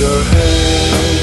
your head.